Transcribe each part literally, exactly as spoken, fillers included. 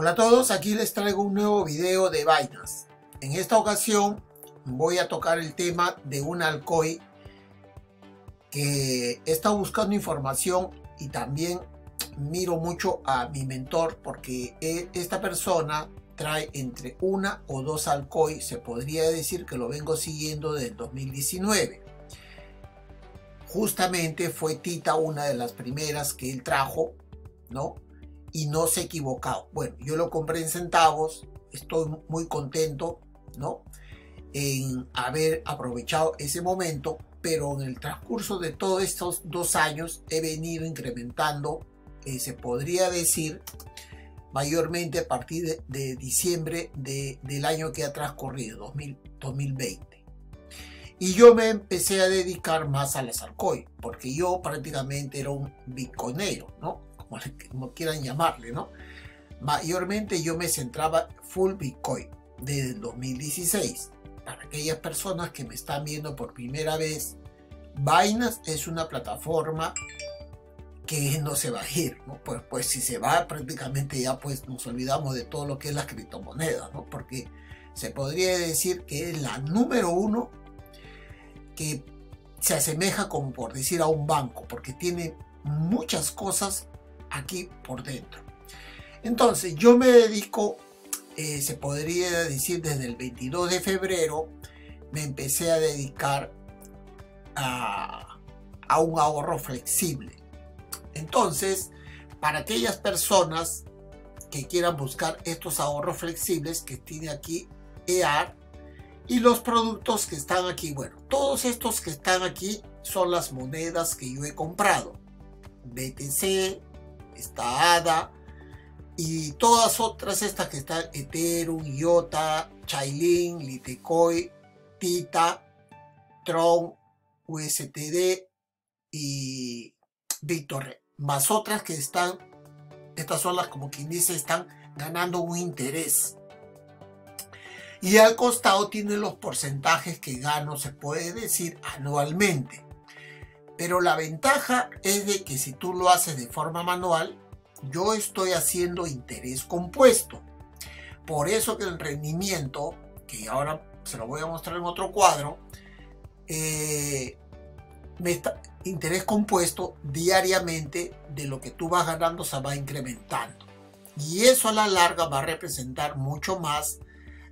Hola a todos, aquí les traigo un nuevo video de Binance. En esta ocasión voy a tocar el tema de una altcoin que he estado buscando información y también miro mucho a mi mentor porque esta persona trae entre una o dos altcoins, se podría decir que lo vengo siguiendo desde el dos mil diecinueve. Justamente fue Theta una de las primeras que él trajo, ¿no? Y no se ha equivocado. Bueno, yo lo compré en centavos, estoy muy contento, ¿no? En haber aprovechado ese momento, pero en el transcurso de todos estos dos años he venido incrementando, eh, se podría decir, mayormente a partir de, de diciembre de, del año que ha transcurrido, dos mil veinte. Y yo me empecé a dedicar más a las altcoins, porque yo prácticamente era un bitcoinero, ¿no? Como, como quieran llamarle, ¿no? Mayormente yo me centraba full Bitcoin desde el dos mil dieciséis. Para aquellas personas que me están viendo por primera vez, Binance es una plataforma que no se va a ir, ¿no? Pues, pues si se va prácticamente ya pues nos olvidamos de todo lo que es las criptomonedas, ¿no? Porque se podría decir que es la número uno que se asemeja como por decir a un banco, porque tiene muchas cosas aquí por dentro. Entonces yo me dedico, eh, se podría decir desde el veintidós de febrero, me empecé a dedicar a, a un ahorro flexible. Entonces, para aquellas personas que quieran buscar estos ahorros flexibles que tiene aquí E A D, y los productos que están aquí, bueno, todos estos que están aquí son las monedas que yo he comprado. B T C, está A D A y todas otras estas que están, Ethereum, Iota, Chainlink, Litecoin, Theta, Tron, U S D T y Bitcoin. Más otras que están, estas son las como quien dice, están ganando un interés. Y al costado tienen los porcentajes que gano, se puede decir, anualmente. Pero la ventaja es de que si tú lo haces de forma manual, yo estoy haciendo interés compuesto. Por eso que el rendimiento, que ahora se lo voy a mostrar en otro cuadro, eh, me está, interés compuesto diariamente de lo que tú vas ganando se va incrementando. Y eso a la larga va a representar mucho más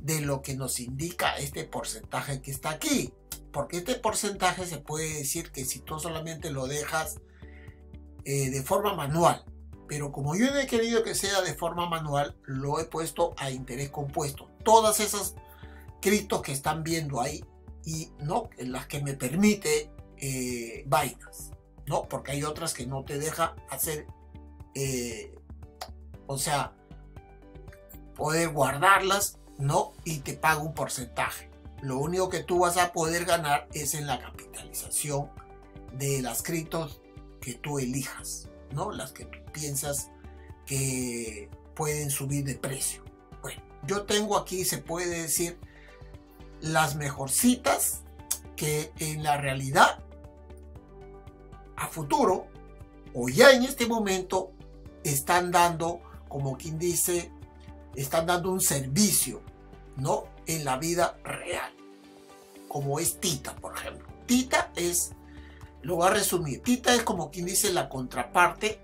de lo que nos indica este porcentaje que está aquí, porque este porcentaje se puede decir que si tú solamente lo dejas eh, de forma manual, pero como yo he querido que sea de forma manual, lo he puesto a interés compuesto, todas esas criptos que están viendo ahí y no en las que me permite eh, Binance, no, porque hay otras que no te deja hacer, eh, o sea, poder guardarlas, ¿no? Y te paga un porcentaje. Lo único que tú vas a poder ganar es en la capitalización de las criptos que tú elijas, ¿no? Las que tú piensas que pueden subir de precio. Bueno, yo tengo aquí, se puede decir, las mejorcitas que en la realidad a futuro o ya en este momento están dando, como quien dice, están dando un servicio, ¿no? En la vida real, como es Theta, por ejemplo. Theta es, lo voy a resumir, Theta es como quien dice la contraparte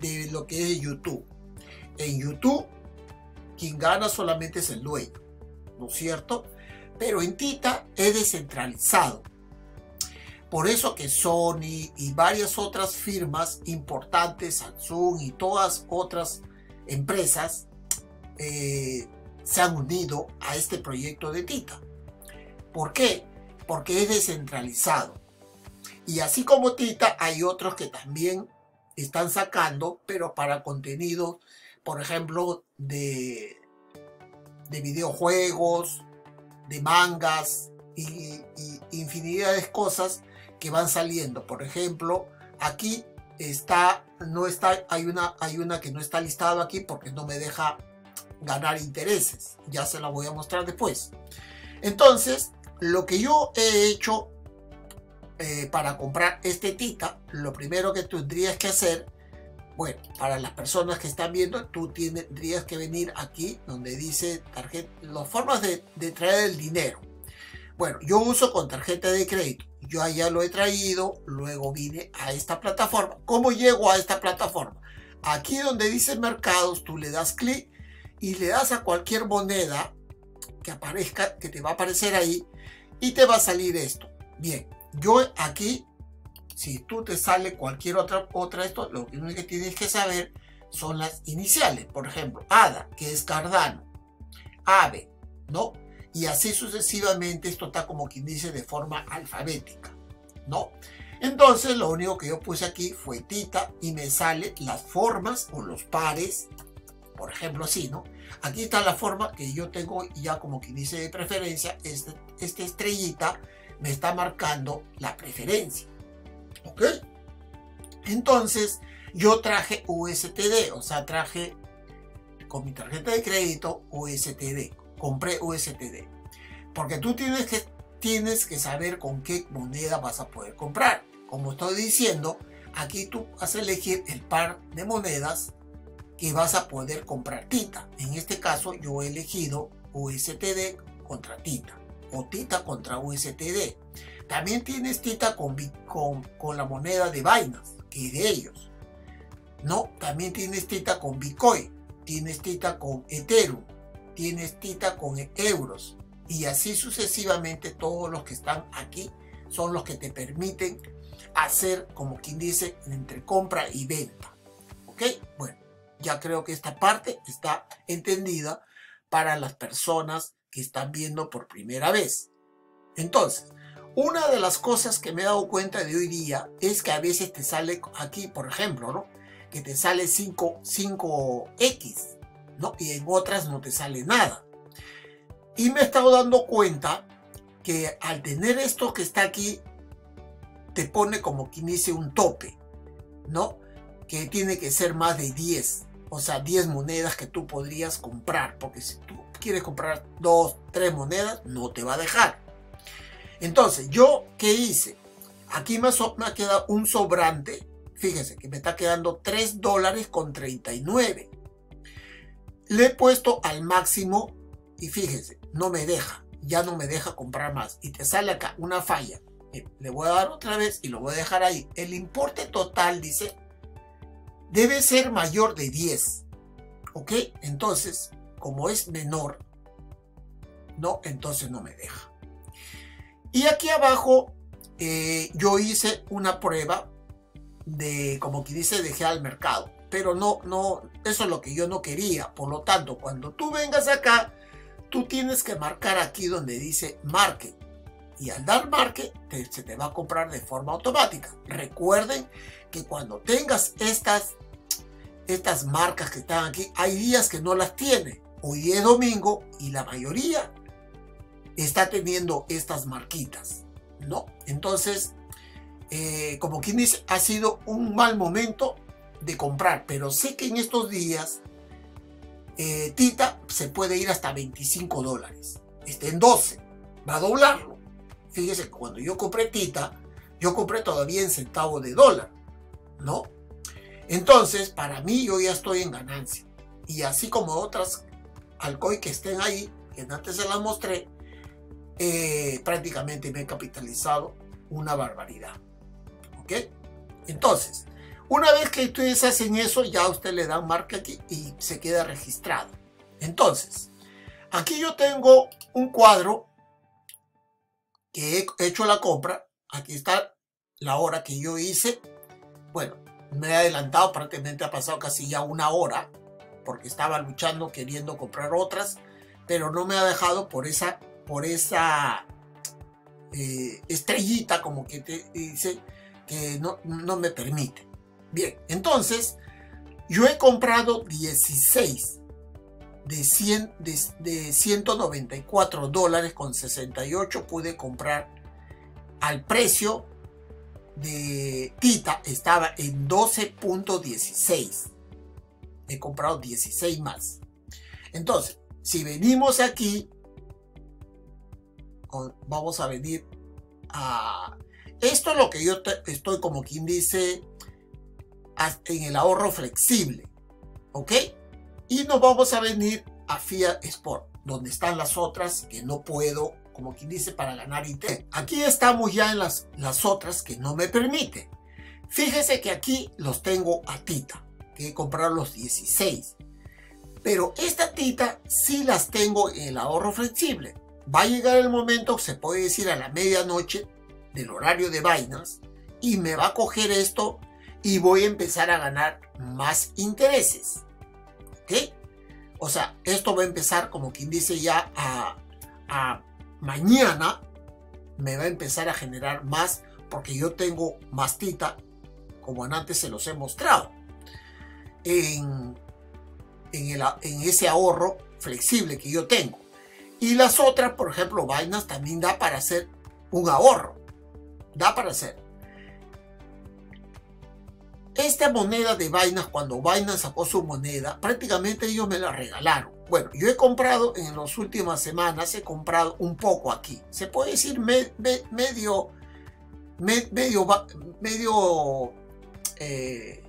de lo que es YouTube. En YouTube, quien gana solamente es el dueño, ¿no es cierto? Pero en Theta es descentralizado. Por eso que Sony y varias otras firmas importantes, Samsung y todas otras empresas, Eh, se han unido a este proyecto de Theta. ¿Por qué? Porque es descentralizado. Y así como Theta, hay otros que también están sacando, pero para contenido, por ejemplo, de, de videojuegos, de mangas y, y infinidad de cosas que van saliendo. Por ejemplo, aquí está, no está, hay una, hay una que no está listada aquí porque no me deja ganar intereses, ya se la voy a mostrar después. Entonces, lo que yo he hecho eh, para comprar este Theta, lo primero que tendrías que hacer Bueno, para las personas que están viendo, tú tendrías que venir aquí donde dice tarjeta, las formas de, de traer el dinero. Bueno, yo uso con tarjeta de crédito. Yo allá lo he traído, luego vine a esta plataforma. ¿Cómo llego a esta plataforma? Aquí donde dice mercados, tú le das clic y le das a cualquier moneda que aparezca, que te va a aparecer ahí, y te va a salir esto. Bien, yo aquí, si tú te sale cualquier otra, otra esto, lo único que tienes que saber son las iniciales. Por ejemplo, A D A, que es Cardano, A V E, ¿no? Y así sucesivamente. Esto está como quien dice de forma alfabética, ¿no? Entonces lo único que yo puse aquí fue Theta y me sale las formas o los pares, por ejemplo así, ¿no? Aquí está la forma que yo tengo ya como quien dice de preferencia. Este, esta estrellita me está marcando la preferencia, ¿ok? Entonces yo traje U S T D, o sea, traje con mi tarjeta de crédito U S T D. Compré U S T D, porque tú tienes que, tienes que saber con qué moneda vas a poder comprar. Como estoy diciendo, aquí tú vas a elegir el par de monedas que vas a poder comprar Theta. En este caso yo he elegido U S T D contra Theta, o Theta contra U S T D. También tienes Theta con, con, con la moneda de Binance, que es de ellos, ¿no? También tienes Theta con Bitcoin, tienes Theta con Ethereum, tienes Theta con euros, y así sucesivamente. Todos los que están aquí son los que te permiten hacer, como quien dice, entre compra y venta, ¿ok? Bueno, ya creo que esta parte está entendida para las personas que están viendo por primera vez. Entonces, una de las cosas que me he dado cuenta de hoy día es que a veces te sale aquí, por ejemplo, ¿no?, que te sale cinco, cinco equis, ¿no? Y en otras no te sale nada. Y me he estado dando cuenta que al tener esto que está aquí, te pone como quien dice un tope, ¿no?, que tiene que ser más de diez, o sea, diez monedas que tú podrías comprar, porque si tú quieres comprar dos, tres monedas, no te va a dejar. Entonces, ¿yo qué hice? Aquí me, so me ha quedado un sobrante. Fíjense que me está quedando tres dólares con treinta y nueve. Le he puesto al máximo y fíjense, no me deja, ya no me deja comprar más. Y te sale acá una falla. Le voy a dar otra vez y lo voy a dejar ahí. El importe total, dice, debe ser mayor de diez. ¿Ok? Entonces, como es menor, no, entonces no me deja. Y aquí abajo eh, yo hice una prueba de, como quien dice, dejé al mercado. Pero no, no, eso es lo que yo no quería. Por lo tanto, cuando tú vengas acá, tú tienes que marcar aquí donde dice market. Y al dar market, te, se te va a comprar de forma automática. Recuerden que cuando tengas estas, estas marcas que están aquí, hay días que no las tiene. Hoy es domingo y la mayoría está teniendo estas marquitas, ¿no? Entonces, eh, como quien dice, ha sido un mal momento de comprar, pero sé que en estos días eh, Theta se puede ir hasta veinticinco dólares, está en doce, va a doblarlo. Fíjese, cuando yo compré Theta, yo compré todavía en centavos de dólar, ¿no? Entonces, para mí, yo ya estoy en ganancia. Y así como otras altcoins que estén ahí, que antes se las mostré, eh, prácticamente me he capitalizado una barbaridad, ¿ok? Entonces, una vez que ustedes hacen eso, ya usted le dan marca aquí y se queda registrado. Entonces, aquí yo tengo un cuadro que he hecho la compra. Aquí está la hora que yo hice. Bueno, me he adelantado, prácticamente ha pasado casi ya una hora, porque estaba luchando, queriendo comprar otras, pero no me ha dejado por esa, por esa eh, estrellita, como que te dice, que no, no me permite. Bien, entonces, yo he comprado dieciséis de, cien, de, de ciento noventa y cuatro dólares con sesenta y ocho. Pude comprar al precio de Theta, estaba en doce punto dieciséis. He comprado dieciséis más. Entonces, si venimos aquí, vamos a venir a... Esto es lo que yo te, estoy como quien dice... en el ahorro flexible, ¿ok? Y nos vamos a venir a Fiat Sport, donde están las otras que no puedo, como quien dice, para ganar I T. Aquí estamos ya en las, las otras que no me permiten. Fíjese que aquí los tengo a Theta, que he comprado los dieciséis. Pero esta Theta sí las tengo en el ahorro flexible. Va a llegar el momento, se puede decir a la medianoche del horario de Binance, y me va a coger esto y voy a empezar a ganar más intereses. ¿Ok? O sea, esto va a empezar, como quien dice, ya a, a mañana me va a empezar a generar más, porque yo tengo más Theta, como antes se los he mostrado, en, en, el, en ese ahorro flexible que yo tengo. Y las otras, por ejemplo, Binance también da para hacer un ahorro. Da para hacer. Esta moneda de Binance, cuando Binance sacó su moneda, prácticamente ellos me la regalaron. Bueno, yo he comprado en las últimas semanas, he comprado un poco aquí. Se puede decir me, me, medio, me, medio, medio, eh,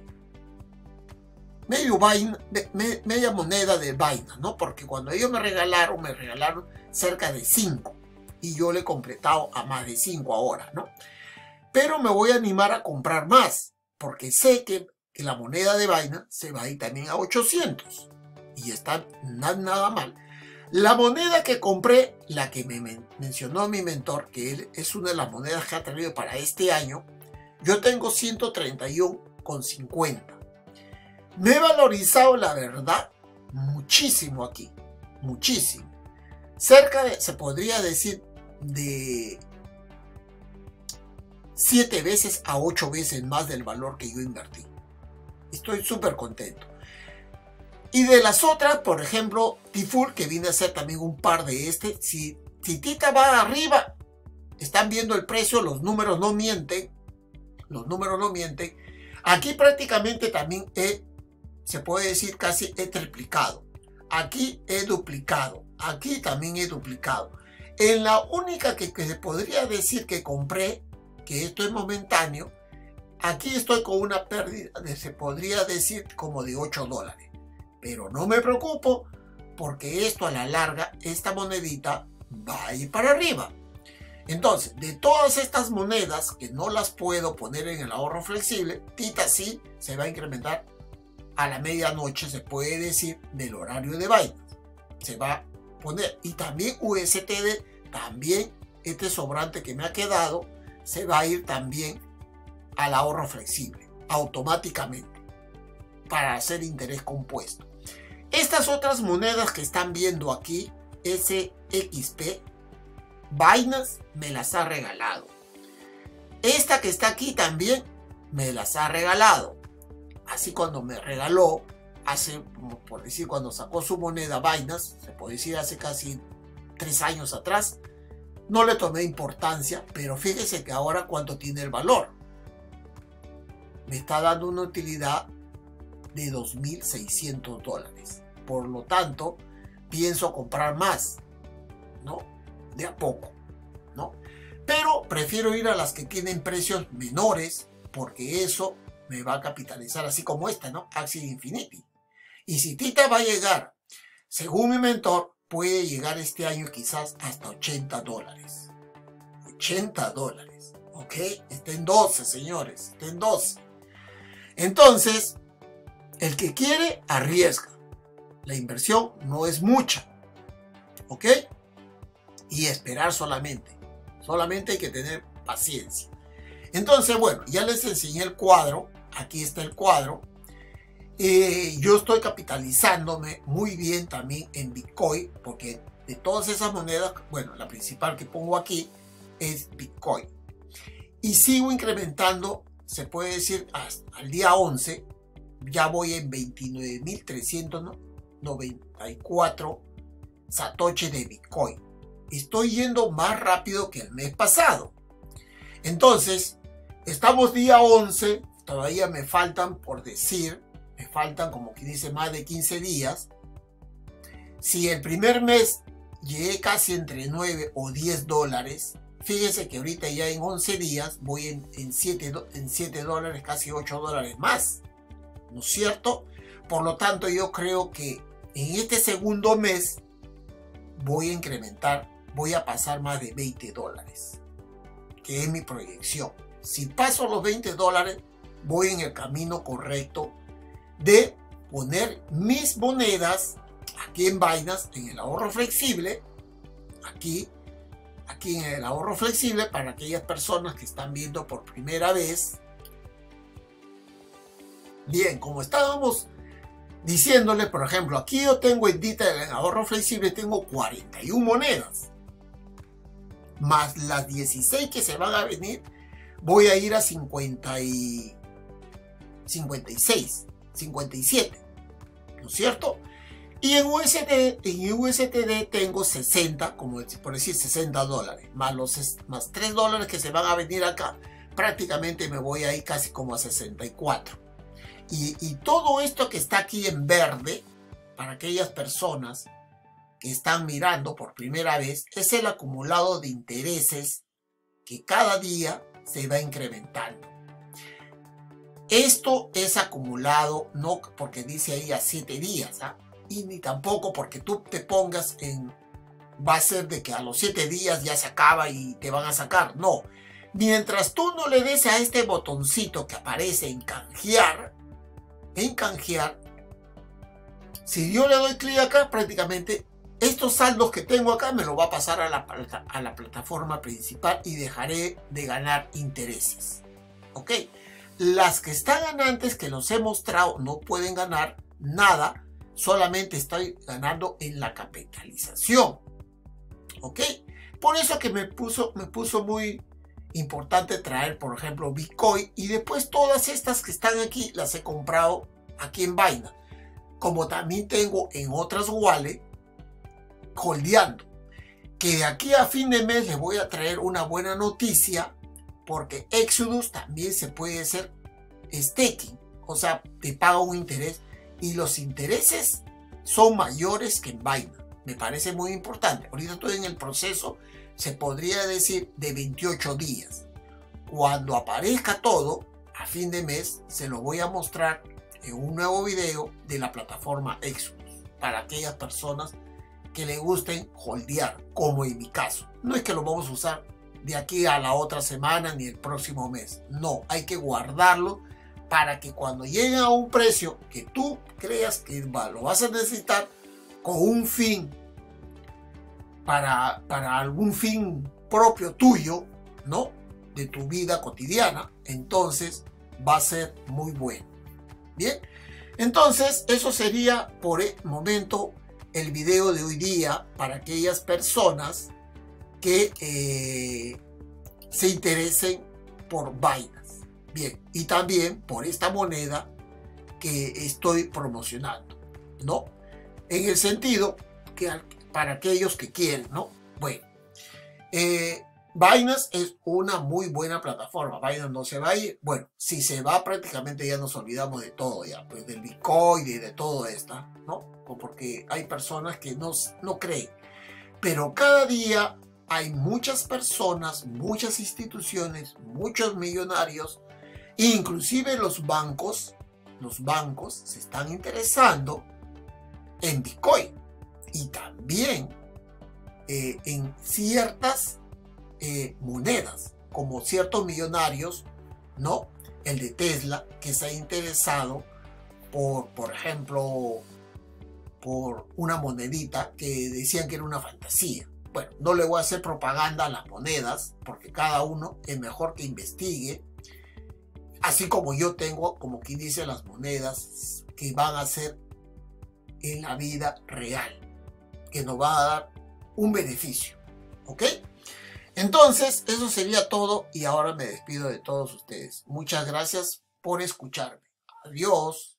medio Binance, me, media moneda de Binance, ¿no? Porque cuando ellos me regalaron, me regalaron cerca de cinco. Y yo le he completado a más de cinco ahora, ¿no? Pero me voy a animar a comprar más, porque sé que, que la moneda de Binance se va a ir también a ochocientos. Y está nada, nada mal. La moneda que compré, la que me men- mencionó mi mentor, que él es una de las monedas que ha traído para este año, yo tengo ciento treinta y uno con cincuenta. Me he valorizado, la verdad, muchísimo aquí. Muchísimo. Cerca de, se podría decir, de siete veces a ocho veces más del valor que yo invertí. Estoy súper contento. Y de las otras, por ejemplo, Tiful, que viene a ser también un par de este. Si, si Theta va arriba, están viendo el precio, los números no mienten. Los números no mienten. Aquí prácticamente también he, se puede decir, casi he triplicado. Aquí he duplicado. Aquí también he duplicado. En la única que, que se podría decir que compré, que esto es momentáneo, aquí estoy con una pérdida de, se podría decir, como de ocho dólares. Pero no me preocupo, porque esto a la larga, esta monedita va a ir para arriba. Entonces, de todas estas monedas que no las puedo poner en el ahorro flexible, Theta sí se va a incrementar a la medianoche, se puede decir, del horario de Binance. Se va a poner. Y también U S D T, también este sobrante que me ha quedado, se va a ir también al ahorro flexible, automáticamente, para hacer interés compuesto. Estas otras monedas que están viendo aquí, S X P, Binance me las ha regalado. Esta que está aquí también me las ha regalado. Así cuando me regaló, hace, por decir, cuando sacó su moneda Binance, se puede decir hace casi tres años atrás, no le tomé importancia, pero fíjese que ahora cuánto tiene el valor. Me está dando una utilidad de dos mil seiscientos dólares. Por lo tanto, pienso comprar más, ¿no? De a poco, ¿no? Pero prefiero ir a las que tienen precios menores, porque eso me va a capitalizar, así como esta, ¿no? Axie Infinity. Y si Theta va a llegar, según mi mentor, puede llegar este año quizás hasta ochenta dólares. ochenta dólares. ¿Ok? Está en doce, señores. Está en doce. Entonces, el que quiere, arriesga. La inversión no es mucha. ¿Ok? Y esperar solamente. Solamente hay que tener paciencia. Entonces, bueno, ya les enseñé el cuadro. Aquí está el cuadro. Eh, yo estoy capitalizándome muy bien también en Bitcoin, porque de todas esas monedas, bueno, la principal que pongo aquí es Bitcoin. Y sigo incrementando, se puede decir, hasta el día once, ya voy en veintinueve mil trescientos noventa y cuatro satoshi de Bitcoin. Estoy yendo más rápido que el mes pasado. Entonces, estamos día once, todavía me faltan, por decir, me faltan, como quien dice, más de quince días. Si el primer mes llegué casi entre nueve o diez dólares, fíjese que ahorita ya en once días voy en, en, siete, en siete dólares, casi ocho dólares más. ¿no es cierto? Por lo tanto, yo creo que en este segundo mes voy a incrementar, voy a pasar más de veinte dólares, que es mi proyección. Si paso los veinte dólares, voy en el camino correcto de poner mis monedas aquí en Binance, en el ahorro flexible, aquí, aquí en el ahorro flexible, para aquellas personas que están viendo por primera vez. Bien, como estábamos diciéndole, por ejemplo, aquí yo tengo en Theta, en ahorro flexible, tengo cuarenta y una monedas. Más las dieciséis que se van a venir, voy a ir a cincuenta y cincuenta y seis, cincuenta y siete, ¿no es cierto? Y en U S D, en U S D tengo sesenta, como por decir sesenta dólares, más, los, más tres dólares que se van a venir acá. Prácticamente me voy a ir casi como a sesenta y cuatro. Y, y todo esto que está aquí en verde, para aquellas personas que están mirando por primera vez, es el acumulado de intereses que cada día se va incrementando. Esto es acumulado, no porque dice ahí a siete días, ¿ah? Y ni tampoco porque tú te pongas en, va a ser de que a los siete días ya se acaba y te van a sacar. No, mientras tú no le des a este botoncito que aparece en canjear, en canjear, si yo le doy clic acá, prácticamente estos saldos que tengo acá me lo va a pasar a la, a la plataforma principal y dejaré de ganar intereses. ¿Ok? Las que están ganantes que los he mostrado no pueden ganar nada, solamente estoy ganando en la capitalización. ¿Ok? Por eso que me puso, me puso muy importante traer, por ejemplo, Bitcoin, y después todas estas que están aquí las he comprado aquí en Binance, como también tengo en otras wallets holdeando, que de aquí a fin de mes les voy a traer una buena noticia, porque Exodus también se puede hacer staking, o sea, te paga un interés y los intereses son mayores que en Binance. Me parece muy importante. Ahorita estoy en el proceso, se podría decir, de veintiocho días. Cuando aparezca todo, a fin de mes, se lo voy a mostrar en un nuevo video de la plataforma Exodus, para aquellas personas que le gusten holdear, como en mi caso. No es que lo vamos a usar de aquí a la otra semana ni el próximo mes. No, hay que guardarlo para que cuando llegue a un precio que tú creas que lo vas a necesitar con un fin, Para, para algún fin propio tuyo, ¿no? De tu vida cotidiana, entonces va a ser muy bueno. Bien, entonces eso sería por el momento el video de hoy día para aquellas personas que eh, se interesen por Binance. Bien, y también por esta moneda que estoy promocionando, ¿no? En el sentido que al para aquellos que quieren, ¿no? Bueno, eh, Binance es una muy buena plataforma. Binance no se va a ir. Bueno, si se va, prácticamente ya nos olvidamos de todo, ya, pues del Bitcoin y de todo esto, ¿no? Porque hay personas que no, no creen. Pero cada día hay muchas personas, muchas instituciones, muchos millonarios, inclusive los bancos, los bancos se están interesando en Bitcoin. Y también eh, en ciertas eh, monedas, como ciertos millonarios, ¿no? El de Tesla, que se ha interesado por, por ejemplo, por una monedita que decían que era una fantasía. Bueno, no le voy a hacer propaganda a las monedas, porque cada uno es mejor que investigue. Así como yo tengo, como quien dice, las monedas que van a ser en la vida real, que nos va a dar un beneficio, ¿ok? Entonces, eso sería todo y ahora me despido de todos ustedes. Muchas gracias por escucharme. Adiós.